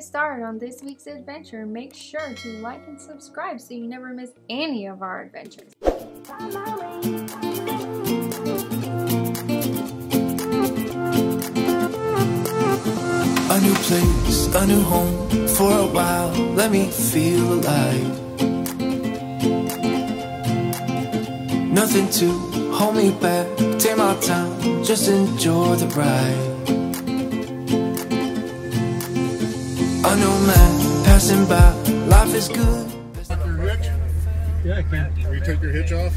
Started on this week's adventure, make sure to like and subscribe so you never miss any of our adventures. A new place, a new home for a while, let me feel alive. Nothing to hold me back, take my time, just enjoy the ride. A new man passing by, life is good. Yeah, I can. Will you take your hitch off?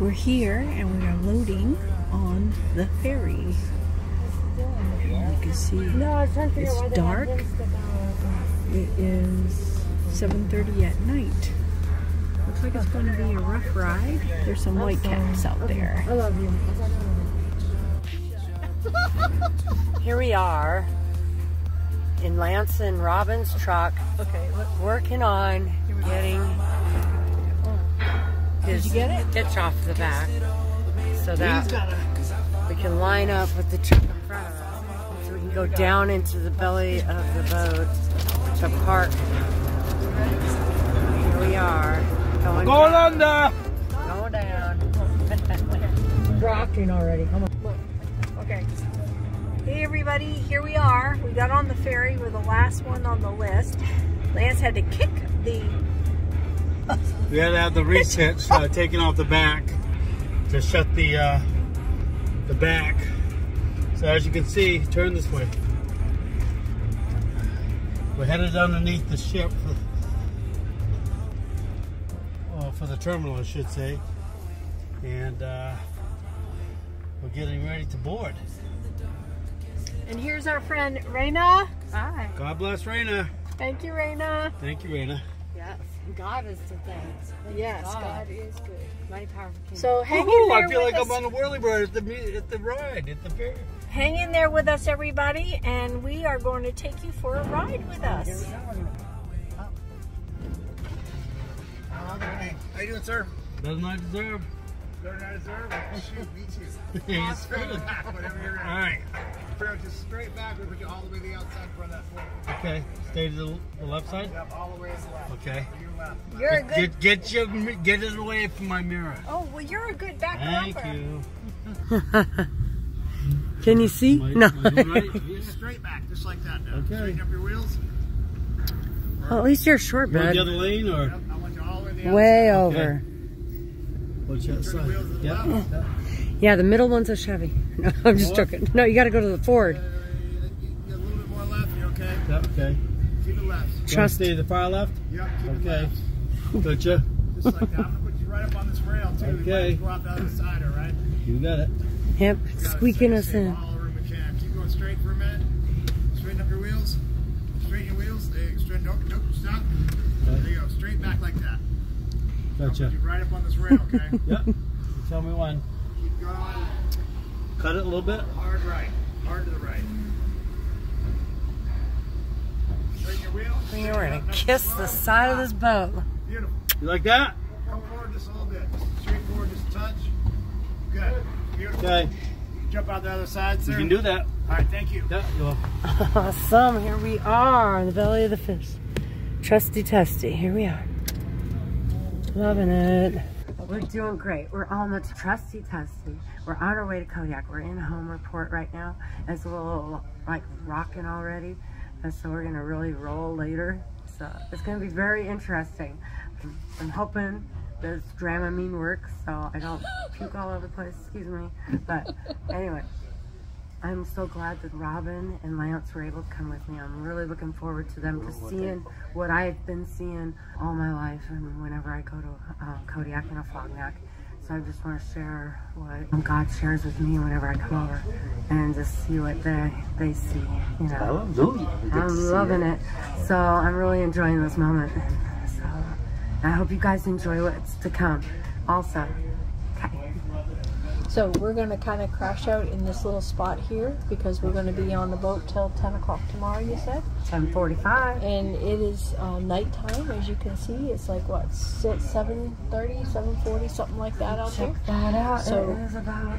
We're here and we are loading on the ferry. And you can see it's dark. It is 7:30 at night. Looks like it's going to be a rough ride. There's some white caps out there. I love you. Here we are in Lanson Robin's truck, working on getting his hitch off the back so that we can line up with the truck in front of us so we can go down into the belly of the boat to park. Here we are. Going under! Going down. Rocking already. Come on. Okay. Hey everybody, here we are. We got on the ferry. We're the last one on the list. Lance had to kick the... We had to have the wrist hitch taken off the back to shut the back. So as you can see, turn this way. We're headed underneath the ship for the terminal, I should say. And we're getting ready to board. And here's our friend, Raina. Hi. God bless Raina. Thank you, Raina. Thank you, Raina. Yes, God is to thank. Yes, God is good. Mighty powerful King. So hang in there. I feel like I'm on the whirly bird at the ride, at the fair. Hang in there with us, everybody, and we are going to take you for a ride with us. How you doing, sir? Doesn't I deserve? Better not deserve? Shoot, beat you. All right. Just straight back, we put you all the way to the outside front of that floor. Okay, stay to the left side? Yep, all the way to the left. Okay. You're left. You're a good... Get it away from my mirror. Oh, well, you're a good backer-upper. Thank you. Can you see? No. Straight back, just like that now. Okay. Straighten up your wheels. Well, at least you're short, bud. You want the other lane, or? Yep, I want you all the way to the outside. Way over. What's your side? Yep. Yeah, the middle one's a Chevy. No, I'm just joking. No, you got to go to the Ford. A little bit more left, you're okay. Yep, okay. Keep it left. Trusty, the far left? Yep, keep it left. Okay. Gotcha. Just like that. I'm going to put you right up on this rail, too. Okay. Go out the other side, all right? You got it. Yep, squeaking us in. All the room we can. Keep going straight for a minute. Straighten up your wheels. Straighten your wheels. Straighten. Nope, stop. Okay. There you go. Straight back like that. Gotcha. I'll put you right up on this rail, okay? Yep. Tell me when. Keep going. Cut it a little bit. Hard right. Hard to the right. Straighten your wheel. We're going to kiss the side of this boat. Beautiful. You like that? Go forward just a little bit. Straight forward, just a touch. Good. Beautiful. Okay. You can jump out the other side, sir. You can do that. All right, thank you. Yeah, you're welcome. Awesome. Here we are in the belly of the fish. Trusty Tusty. Here we are. Loving it. We're doing great. We're on the Trusty Tusty. We're on our way to Kodiak. We're in Homer Port right now. It's a little like rocking already, and so we're gonna really roll later. So it's gonna be very interesting. I'm hoping does Dramamine work, so I don't puke all over the place, excuse me. But anyway, I'm so glad that Robin and Lance were able to come with me. I'm really looking forward to them, to seeing what I've been seeing all my life and whenever I go to Kodiak and Afognak. So I just want to share what God shares with me whenever I come over and just see what they see, you know. Hallelujah. I'm loving it. So I'm really enjoying this moment. So I hope you guys enjoy what's to come also. Okay. So we're going to kind of crash out in this little spot here because we're going to be on the boat till 10 o'clock tomorrow, you said? 10:45. And it is nighttime, as you can see. It's like, what, 7:30, 7:40, something like that out there. Check that out. So it is about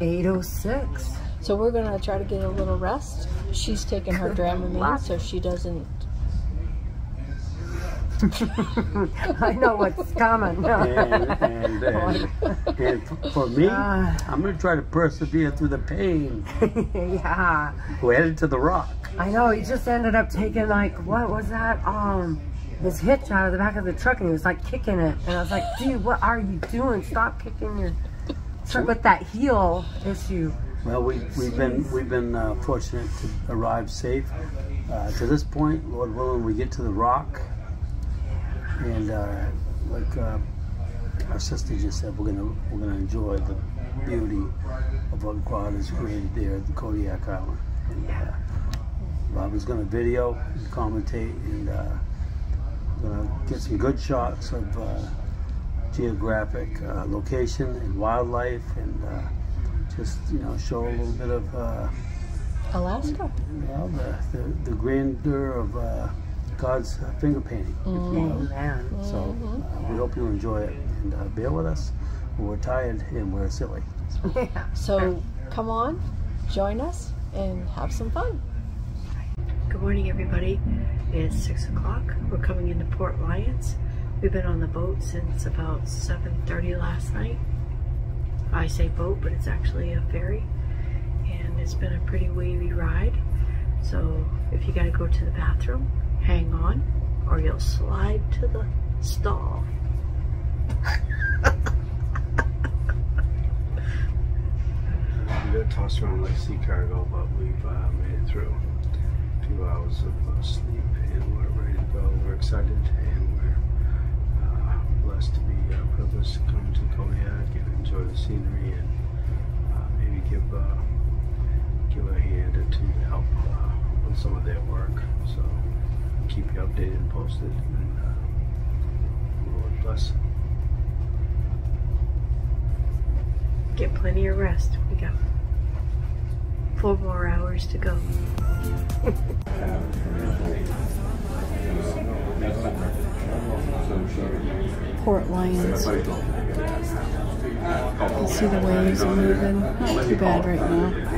8:06. So we're going to try to get a little rest. She's taking her Dramamine so she doesn't... I know what's coming. And for me, I'm going to try to persevere through the pain. Yeah. Who headed to the rock. I know, he just ended up taking, like, what was that? His hitch out of the back of the truck, and he was, like, kicking it. And I was like, dude, what are you doing? Stop kicking your truck with that heel issue. Well, we've been fortunate to arrive safe to this point. Lord willing, we get to the rock. And like our sister just said, we're gonna enjoy the beauty of what God has created there at the Kodiak Island. And Robin's gonna video, and commentate, and gonna get some good shots of geographic location and wildlife, and just, you know, show a little bit of Alaska. You know, the grandeur of. God's finger painting, if you will. So we hope you enjoy it, and bear with us. We're tired and we're silly. So come on, join us, and have some fun. Good morning, everybody. It's 6 o'clock. We're coming into Port Lions. We've been on the boat since about 7:30 last night. I say boat, but it's actually a ferry, and it's been a pretty wavy ride. So if you got to go to the bathroom, hang on, or you'll slide to the stall. We got tossed around like sea cargo, but we've made it through. A few hours of sleep, and we're ready to go. We're excited, and we're blessed to be privileged to come to Kodiak and enjoy the scenery, and maybe give a hand to help with some of their work. So. Keep you updated and posted, and Lord bless. Get plenty of rest. We got 4 more hours to go. Port Lions. You see the waves are moving. Not too bad right now.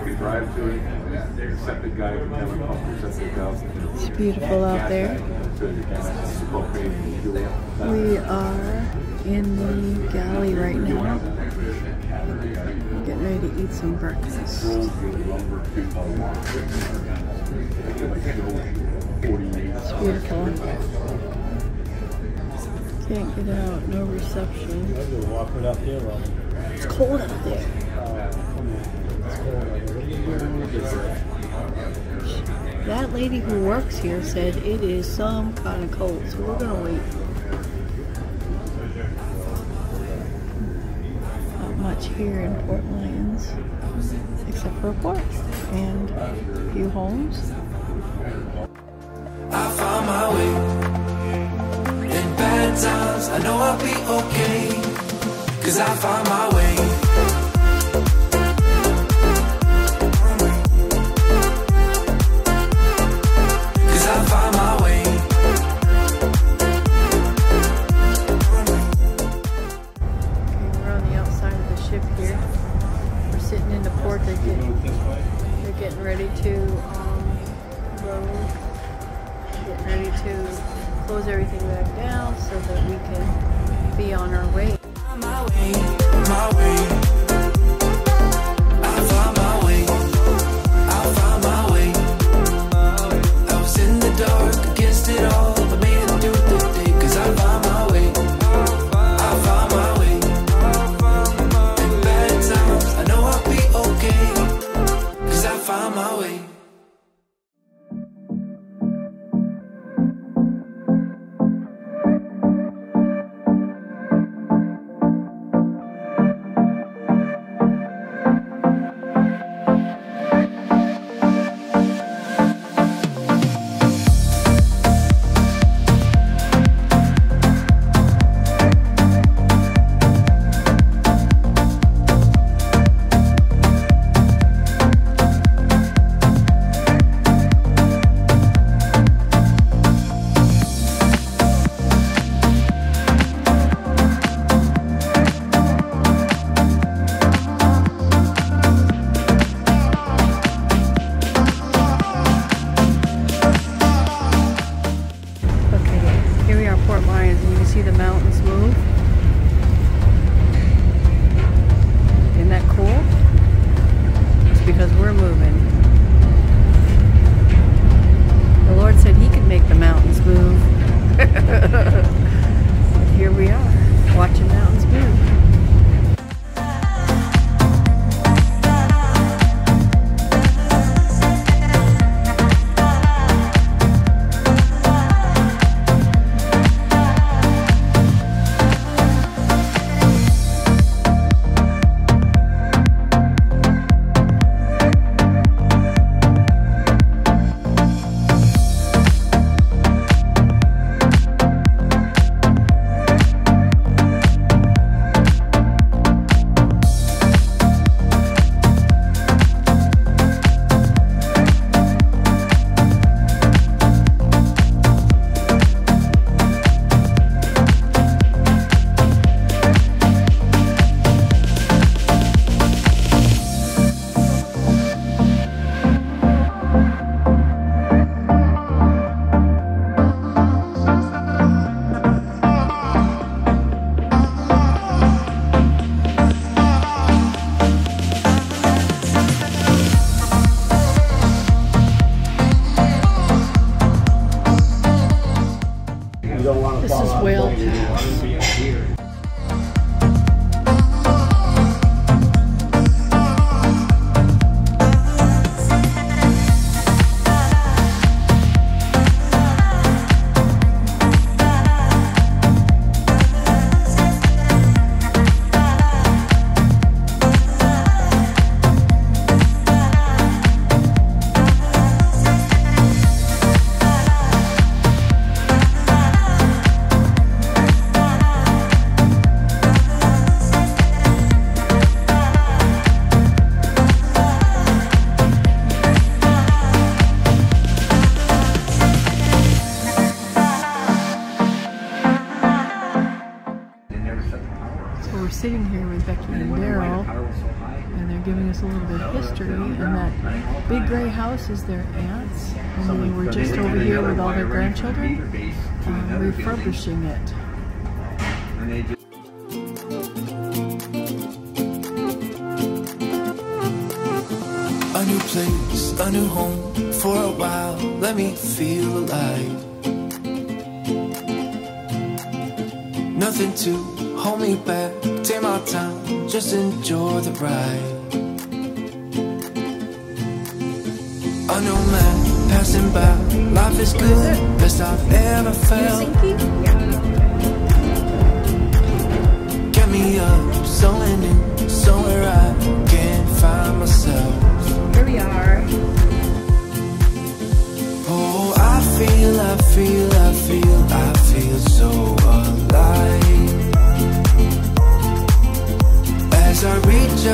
It's beautiful out there. We are in the galley right now. Getting ready to eat some breakfast. It's beautiful. Can't get out, no reception. It's cold out there. That lady who works here said it is some kind of cold, so we're gonna wait. Not much here in Port Lions, except for a port and a few homes. I found my way. In bad times, I know I'll be okay, 'cause I found my way. I Port Lions, and you can see the mountains move. Isn't that cool? It's because we're moving. The Lord said He could make the mountains move. Here we are, watching mountains move. Is their aunts, and we were just over here with all their grandchildren refurbishing it. A new place, a new home for a while, let me feel alive. Nothing to hold me back, take my time, just enjoy the ride. A new man passing by, life is good, best I've ever felt. Get me up, somewhere new, somewhere I can find myself. Here we are. Oh, I feel so alive. As I reach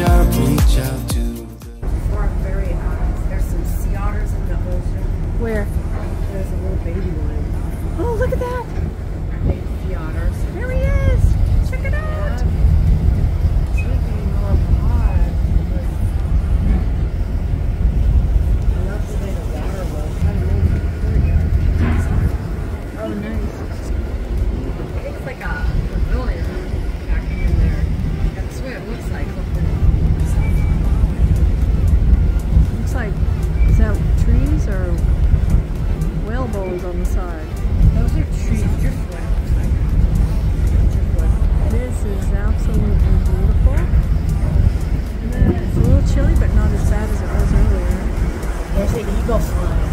out to. Where? There's a little baby one. Oh, look at that! Baby sea otters. There he is! Check it out! Yeah. Sleeping in our pod. I love the way the water was. Kind of amazing. Oh, nice. It looks like a pavilion back in there. That's what it looks like. Looks like, is that trees or? Whale bones on the side. Those are trees. This is absolutely beautiful. And then it's a little chilly, but not as bad as it was earlier. There's an eagle flying.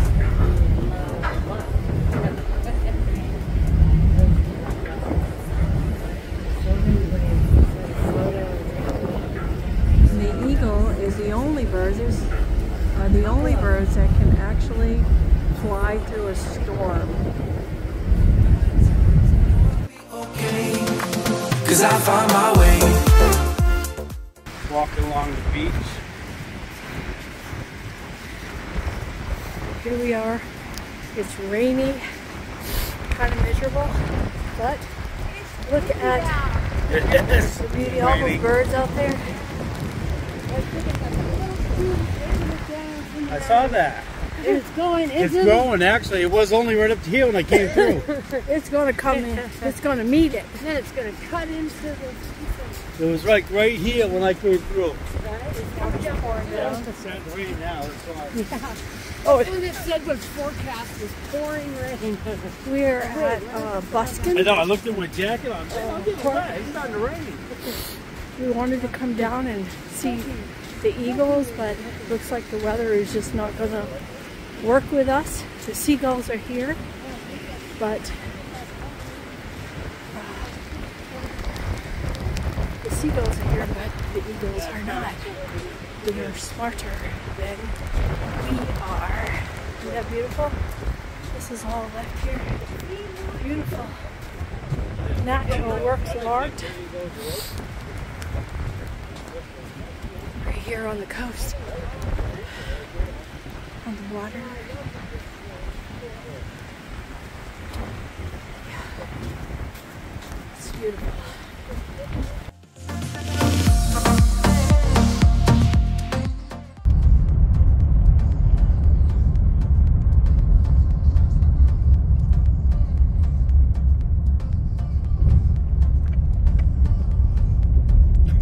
And the eagle is the only bird. The only birds that can actually fly through a storm. Okay, 'cause I found my way. Walking along the beach. Here we are. It's rainy, kind of miserable, but look at the beauty, all the birds out there. I saw that. It's going, isn't it? It's going, actually. It was only right up to here when I came through. It's going to come in. It's going to meet it. And then it's going to cut into the... It was like right here when I came through. Right? It's coming up for it. Rain now. Yeah. Oh, it's when it said was forecast is pouring rain. We're at Buskin. I know. I looked at my jacket on. I'm getting wet. It's starting to rain. We wanted to come down and see the eagles, but it looks like the weather is just not going to work with us. The seagulls are here, but the eagles are not. They are smarter than we are. Isn't that beautiful? This is all left here. Beautiful. Natural works of art. Right here on the coast. On the water. Yeah. It's beautiful.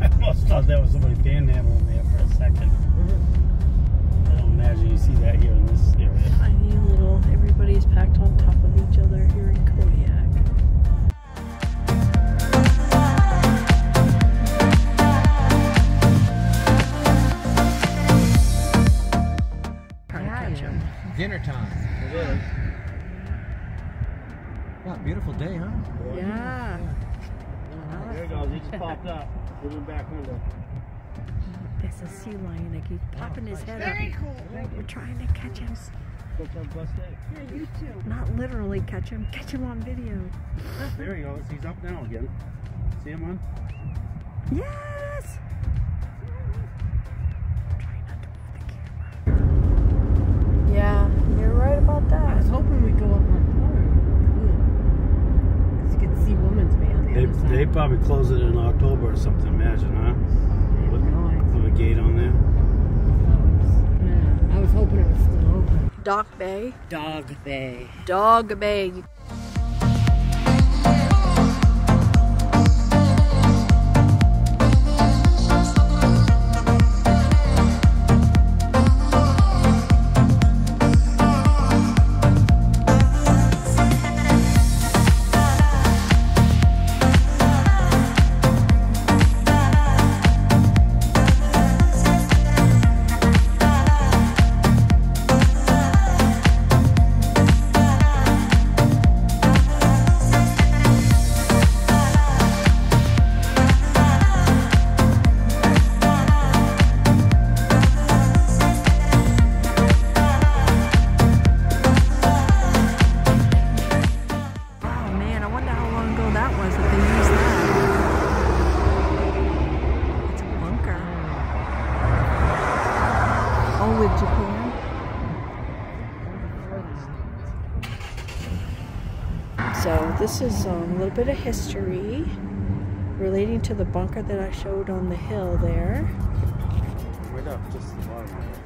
I almost thought that was somebody panhandling there for a second. Imagine you see that here in this area. Tiny little, everybody's packed on top of each other here in Kodiak. Trying to catch him. Dinner time. It is. What a beautiful day, huh? Yeah. There it goes. He just popped up. Through the back window. It's a sea lion that keeps popping his head up. Very cool. We're trying to catch him. Yeah, you too. Not literally catch him. Catch him on video. There he goes. He's up now again. See him on? Yes! Try not to move the camera. Yeah, you're right about that. I was hoping we'd go up on the cool. Because you could see Woman's Man. They probably close it in October or something, imagine, huh? Gate on there. I was hoping it was still open. Dock Bay. Dog Bay. Dog Bay. So this is a little bit of history relating to the bunker that I showed on the hill there. Right up, just the bottom of it.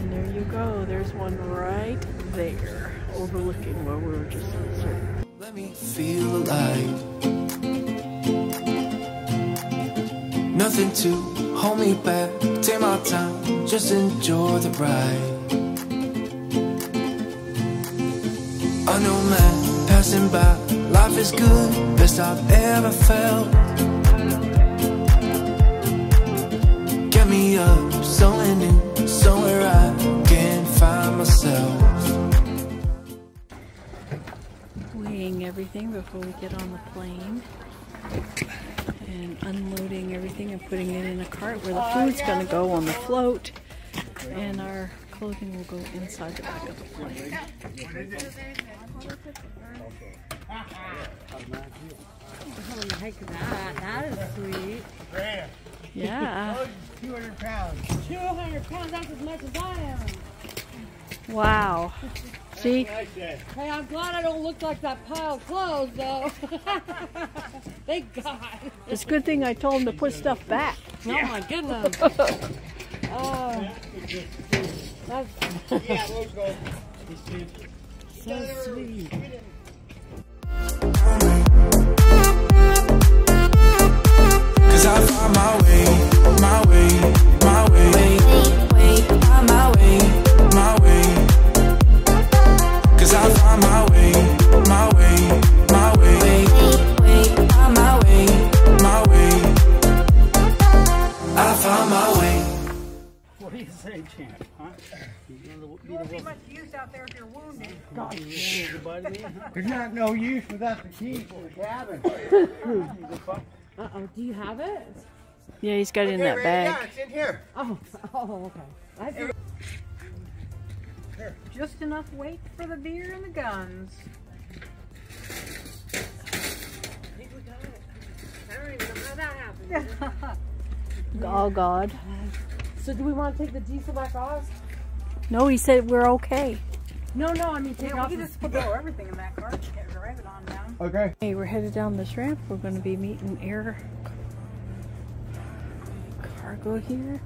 And there you go. There's one right there, overlooking where we were just on. Let me feel alive. Nothing to hold me back. Take my time, just enjoy the ride. I know man passing by, life is good, best I've ever felt. Get me up, somewhere new, somewhere I can find myself. Weighing everything before we get on the plane. And unloading everything and putting it in a cart where the food's going to go on the float. And our clothing will go inside the back of the plane. Oh, like that. That is sweet. Yeah. 200 pounds. 200 pounds, that's as much as I am. Wow. See? Hey, I'm glad I don't look like that pile of clothes, though. Thank God. It's a good thing I told him to put stuff back. Yeah. Oh, my goodness. Oh. So sweet. Yeah, those go. So sweet. Cause I find my way, my way, my way. Find my way, my way. Cause I find my way, my way, my way. Find my way, my way. I found my way. What do you say, champ? Huh? You won't be much use out there if you're wounded. God, there's not no use without the key for the cabin. Uh-oh, do you have it? Yeah, he's got it in that bag. Yeah, it's in here. Oh, okay. Just enough weight for the beer and the guns. I think we got it. I don't even know how that happened. Oh, God. So do we want to take the diesel back off? No, he said we're okay. No, I mean take off. We can just throw everything in that car. Get drive it on down. Okay. Hey, we're headed down this ramp. We're going to be meeting air cargo here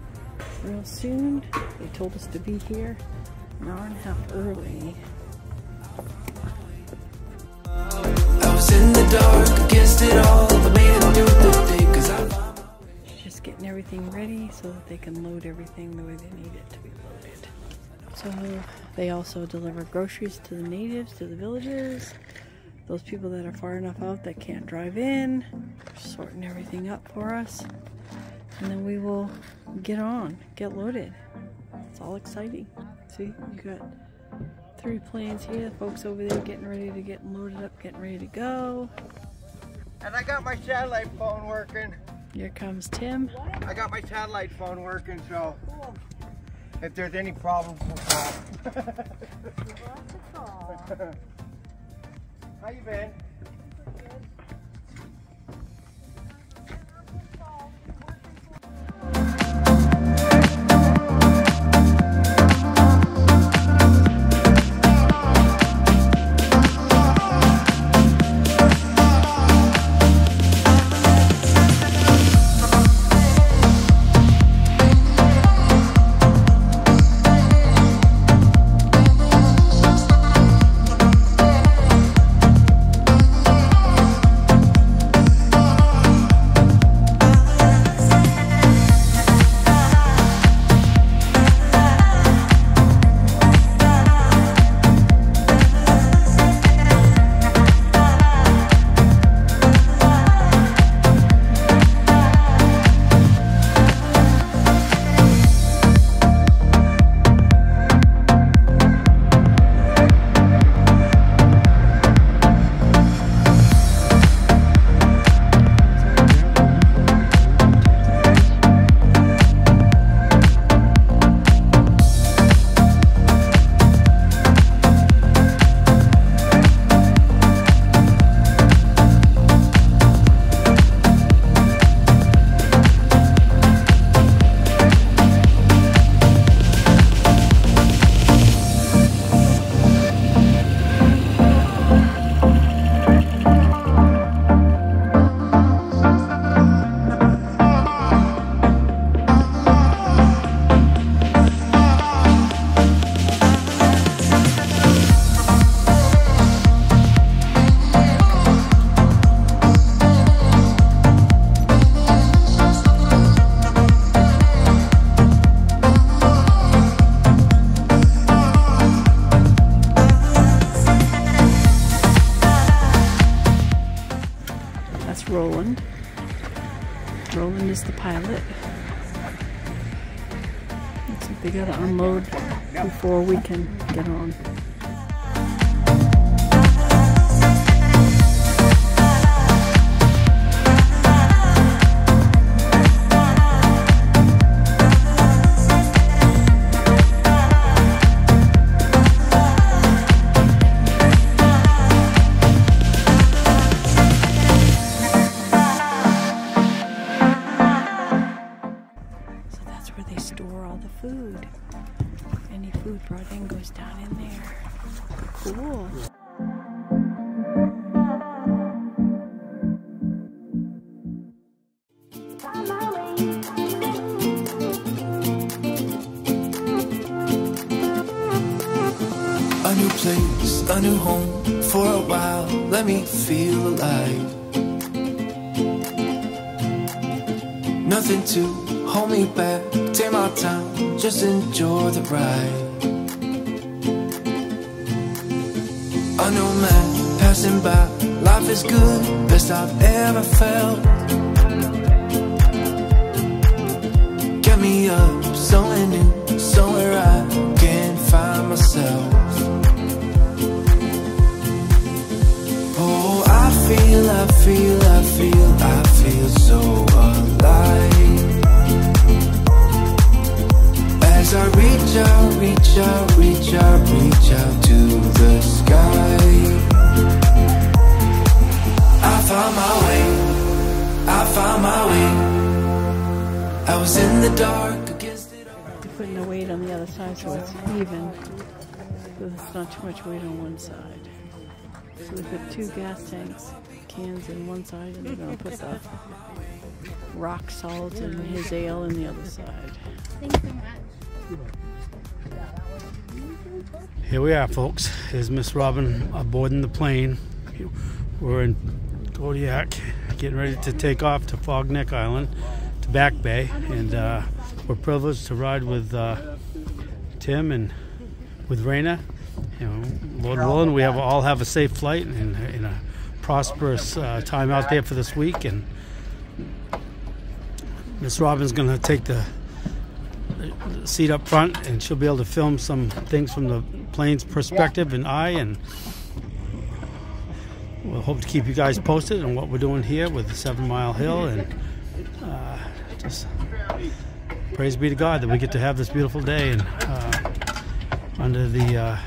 real soon. They told us to be here an hour and a half early. I was in the dark against it all. The man do the thing because I'm getting everything ready so that they can load everything the way they need it to be loaded. So they also deliver groceries to the natives, to the villages, those people that are far enough out that can't drive in, sorting everything up for us, and then we will get loaded. It's all exciting. See, you got three planes here, the folks over there getting ready to get loaded up, getting ready to go. And I got my satellite phone working. Here comes Tim. I got my satellite phone working, so if there's any problems, we'll call. How you been? Roland is the pilot. Looks like they gotta unload before we can get on. Store all the food. Any food brought in goes down in there. a new home for a while. Let me feel alive. Nothing to hold me back. Take my time, just enjoy the ride. A nomad passing by. Life is good, best I've ever felt. Get me up, somewhere new, somewhere I can find myself. Oh, I feel so alive. As I reach out to the sky. I found my way. I was in the dark against it all. You're putting the weight on the other side so it's even. So there's not too much weight on one side. So we put two gas tanks, cans in one side, and we're going to put the rock salt and his ale in the other side. Thanks so much. Here we are, folks. Here's Miss Robin aboarding the plane. We're in Kodiak, getting ready to take off to Afognak Island, to Back Bay, and we're privileged to ride with Tim and with Raina. You know, Lord willing, we all have a safe flight and a prosperous time out there for this week. And Miss Robin's going to take the seat up front, and she'll be able to film some things from the plane's perspective and we'll hope to keep you guys posted on what we're doing here with the 7 Mile Hill, and just praise be to God that we get to have this beautiful day, and under the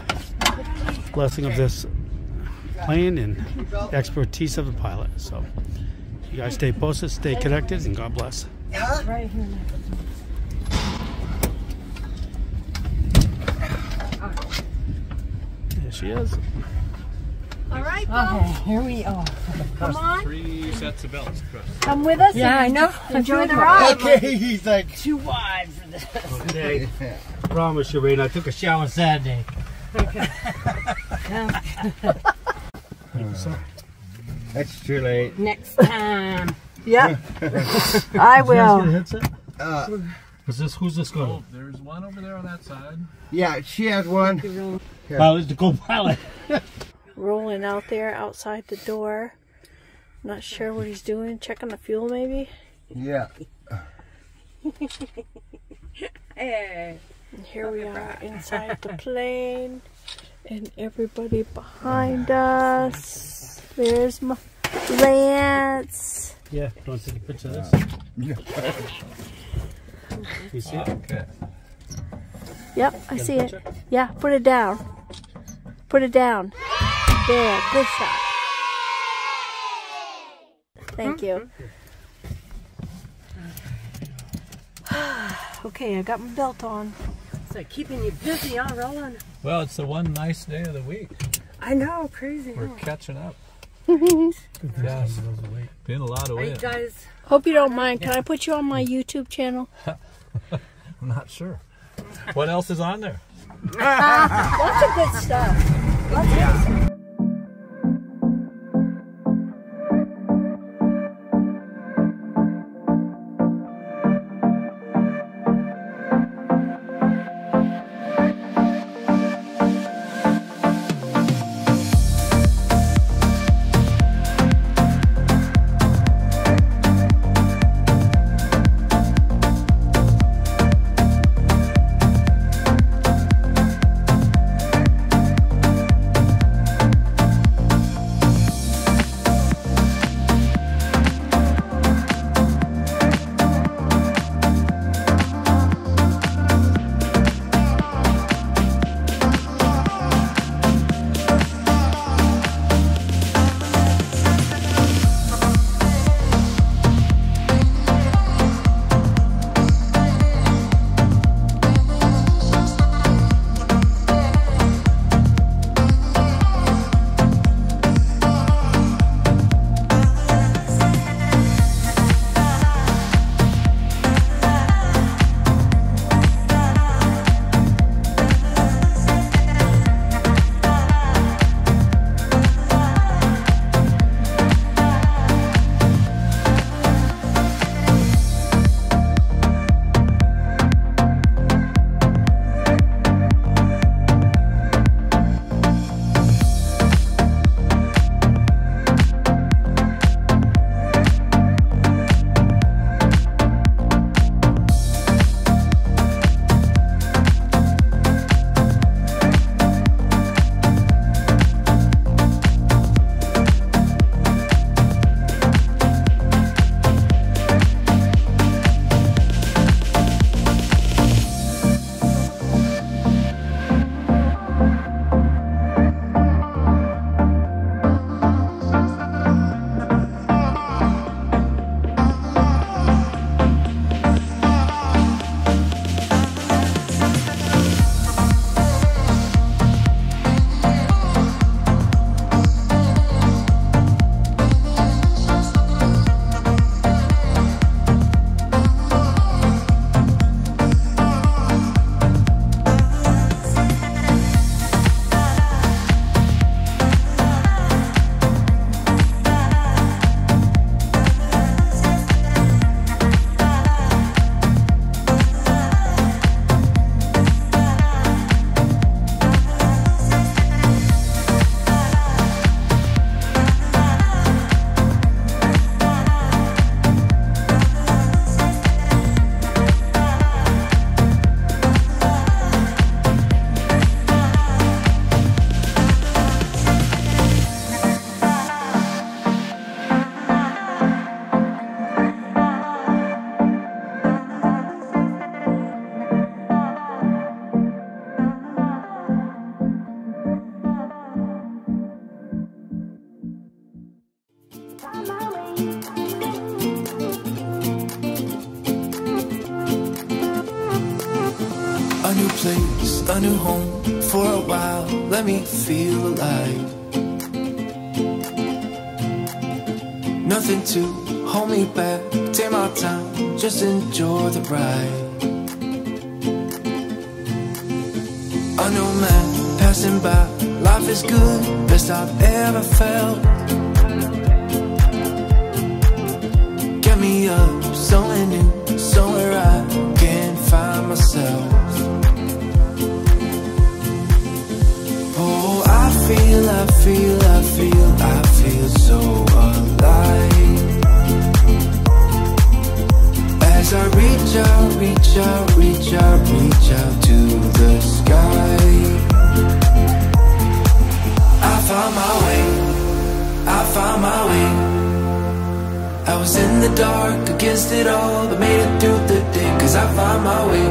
blessing of this plane and expertise of the pilot. So you guys stay posted, stay connected, and God bless. Right here. There she is. All right, folks. Okay, here we are. Come on. 3 sets of belts. Come with us. Yeah, I know. Enjoy the ride. Okay, he's like too wide for this. Okay. I promise you, Raina, I took a shower Saturday. Okay. That's too late. Next time. Yeah. I will. Who's this going? Oh, there's one over there on that side. Yeah, she has one. Yeah. Well, it's the co-pilot. Rolling out there outside the door. Not sure what he's doing. Checking the fuel, maybe? Yeah. Hey. And here we are inside the plane. And everybody behind us. There's my Lance. Yeah, do you want to take a picture of this? You see it? Okay. Yep, I see it. Yeah, put it down. Put it down. There, good shot. Thank you. Okay, I got my belt on. It's like keeping you busy, huh, Roland? Well, it's the one nice day of the week. I know, crazy. We're catching up. Yeah, been a lot of weight. Guys, hope you don't mind. Can I put you on my YouTube channel? I'm not sure. What else is on there? Lots of good stuff. Yeah. place, a new home for a while. Let me feel alive. Nothing to hold me back. Take my time, just enjoy the ride. A new man passing by. Life is good, best I've ever felt. Get me up, somewhere new, somewhere I can find myself. Oh, I feel so alive. As I reach out to the sky, I found my way. I was in the dark against it all, but made it through the day. 'Cause I found my way.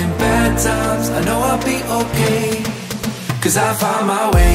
In bad times, I know I'll be okay, 'cause I found my way.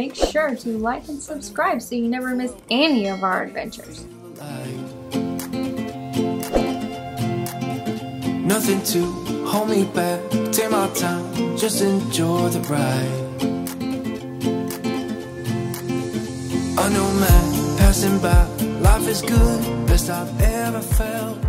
Make sure to like and subscribe so you never miss any of our adventures. Nothing to hold me back. Take my time, just enjoy the ride. A new man passing by. Life is good, best I've ever felt.